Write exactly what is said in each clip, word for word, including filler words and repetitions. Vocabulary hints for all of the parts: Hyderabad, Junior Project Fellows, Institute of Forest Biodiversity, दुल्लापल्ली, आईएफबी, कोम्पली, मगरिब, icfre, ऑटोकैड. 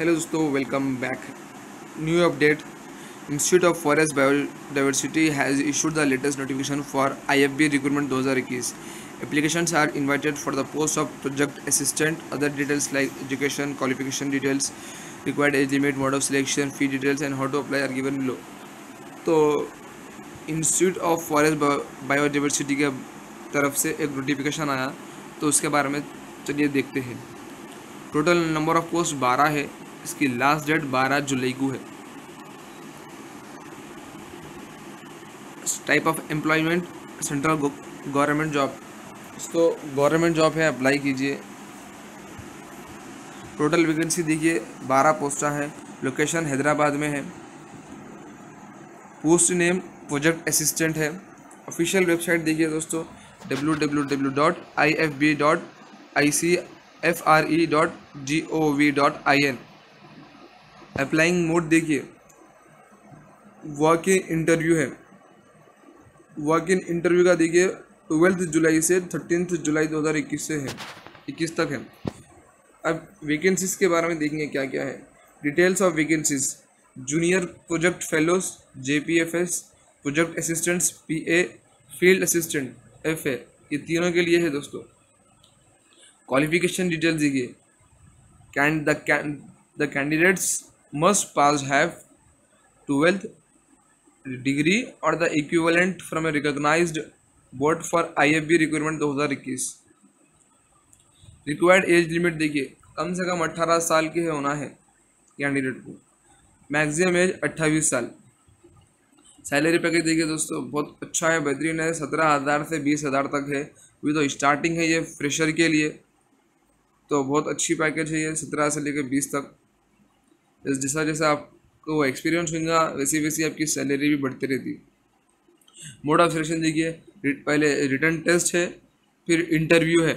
Hello दोस्तों, welcome back. New update, institute of forest biodiversity has issued the latest notification for आईएफबी recruitment दो हज़ार इक्कीस। Applications are invited for the post of project assistant. Other details like education, qualification details, required age limit, mode of selection, fee details and how to apply are given below. तो institute of forest biodiversity के तरफ से एक notification आया, तो उसके बारे में चलिए देखते हैं। टोटल नंबर ऑफ पोस्ट बारह है। इसकी लास्ट डेट बारह जुलाई को है। Type of employment central government job. तो गवर्नमेंट जॉब है, अप्लाई कीजिए। टोटल वैकेंसी देखिए बारह पोस्टा है। लोकेशन हैदराबाद में है। पोस्ट नेम प्रोजेक्ट असिस्टेंट है। ऑफिशियल वेबसाइट देखिए दोस्तों, W W W dot I F B dot I C F R E dot G O V dot I N. Applying mode देखिए, वॉक इन इंटरव्यू है। Walk in interview का देखिए twelfth जुलाई से thirteenth जुलाई दो हज़ार इक्कीस से है, इक्कीस तक है। अब वैकेंसीज के बारे में देखेंगे क्या क्या है। Details of vacancies: junior project fellows J P F S, project assistants P A, field assistant F A, ये तीनों के लिए है दोस्तों। क्वालिफिकेशन डिटेल्स देखिए, कैंड the can the candidates must pass have twelfth degree और the equivalent from a recognised board for I F B requirement दो हज़ार इक्कीस। रिक्वायर्ड एज लिमिट देखिए, कम से कम अठारह साल के होना है कैंडिडेट को। मैक्सिमम एज अट्ठाईस साल। सैलरी पैकेज देखिए दोस्तों, बहुत अच्छा है, बेहतरीन है। सत्रह हज़ार से बीस हज़ार तक है। अभी तो स्टार्टिंग है ये फ्रेशर के लिए, तो बहुत अच्छी पैकेज है ये, सत्रह से लेकर बीस तक। जैसा जैसा आपको एक्सपीरियंस होगा वैसी वैसी आपकी सैलरी भी बढ़ती रहती है। मोड ऑफ सिलेक्शन देखिए, पहले रिटन टेस्ट है, फिर इंटरव्यू है।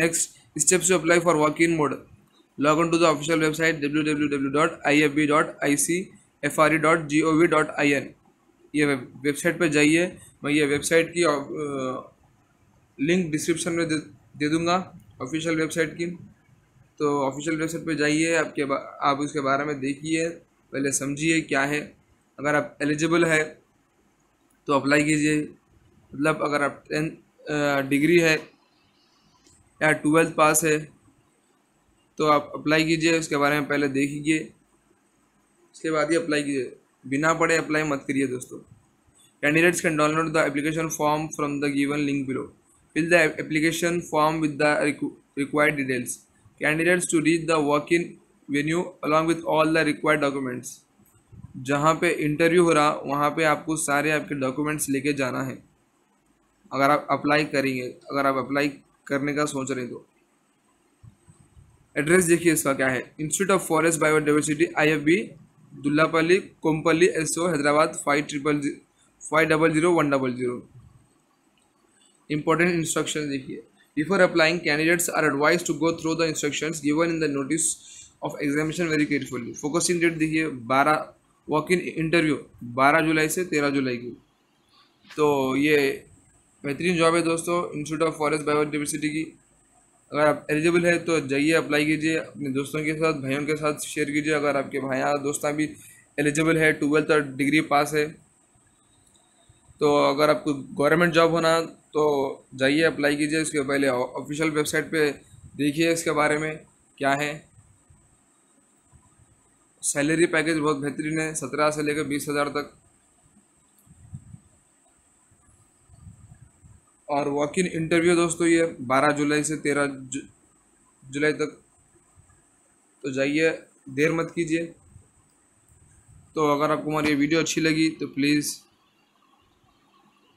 Next steps to apply for walk in mode: log on to the official website W W W dot I F B dot I C F R E dot G O V dot I N. ये website पर जाइए, मैं ये website की link description में दे, दे दूंगा official website की। तो ऑफिशियल वेबसाइट पे जाइए, आपके आप उसके बारे में देखिए, पहले समझिए क्या है। अगर आप एलिजिबल है तो अप्लाई कीजिए। मतलब अगर आप टेंथ डिग्री है या ट्वेल्थ पास है तो आप अप्लाई कीजिए, उसके बारे में पहले देखिए, उसके बाद ही अप्लाई कीजिए। बिना पढ़े अप्लाई मत करिए दोस्तों। Candidates can download the application form from the given link below. Fill the application form with the requ required details. Candidates to reach the walk-in venue along with all the required documents. जहाँ पे interview हो रहा वहाँ पे आपको सारे आपके documents लेके जाना है, अगर आप अप्लाई करेंगे, अगर आप अप्लाई करने का सोच रहे हैं तो। एड्रेस देखिए इसका क्या है: institute of forest biodiversity I F B, दुल्लापल्ली, कोम्पली, SO, Hyderabad five triple five double zero one double zero. Important instruction देखिए, before applying candidates are advise to go through the instructions given in the notice of examination very carefully. Focusing date देखिए बारह, walk in interview बारह जुलाई से तेरह जुलाई की। तो ये बेहतरीन जॉब है दोस्तों, इंस्टीट्यूट ऑफ फॉरेस्ट बायोडाइवर्सिटी की। अगर आप एलिजिबल है तो जाइए, अप्लाई कीजिए, अपने दोस्तों के साथ, भाइयों के साथ शेयर कीजिए। अगर आपके भाइयाँ दोस्तां भी एलिजिबल है, ट्वेल्थ और डिग्री पास है, तो अगर आपको गवर्नमेंट जॉब होना तो जाइए, अप्लाई कीजिए। उसके पहले ऑफिशियल वेबसाइट पे देखिए इसके बारे में क्या है। सैलरी पैकेज बहुत बेहतरीन है, सत्रह से लेकर बीस हज़ार तक। और वॉक इन इंटरव्यू दोस्तों ये बारह जुलाई से तेरह जुलाई तक, तो जाइए, देर मत कीजिए। तो अगर आपको हमारी ये वीडियो अच्छी लगी तो प्लीज़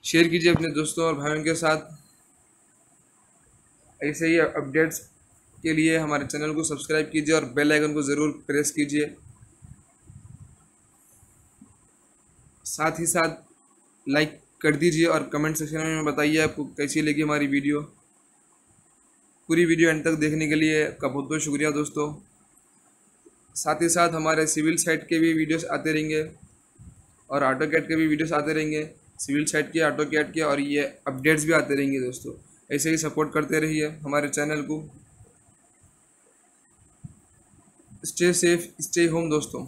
शेयर कीजिए अपने दोस्तों और भाइयों के साथ। ऐसे ही अपडेट्स के लिए हमारे चैनल को सब्सक्राइब कीजिए और बेल आइकन को ज़रूर प्रेस कीजिए। साथ ही साथ लाइक कर दीजिए और कमेंट सेक्शन में बताइए आपको कैसी लगी हमारी वीडियो। पूरी वीडियो एंड तक देखने के लिए आपका बहुत बहुत शुक्रिया दोस्तों। साथ ही साथ हमारे सिविल साइट के भी वीडियोस आते रहेंगे और ऑटोकैड के भी वीडियोस आते रहेंगे, सिविल साइट के, ऑटोकैड के, और ये अपडेट्स भी आते रहेंगे दोस्तों। ऐसे ही सपोर्ट करते रहिए हमारे चैनल को। स्टे सेफ स्टे होम दोस्तों।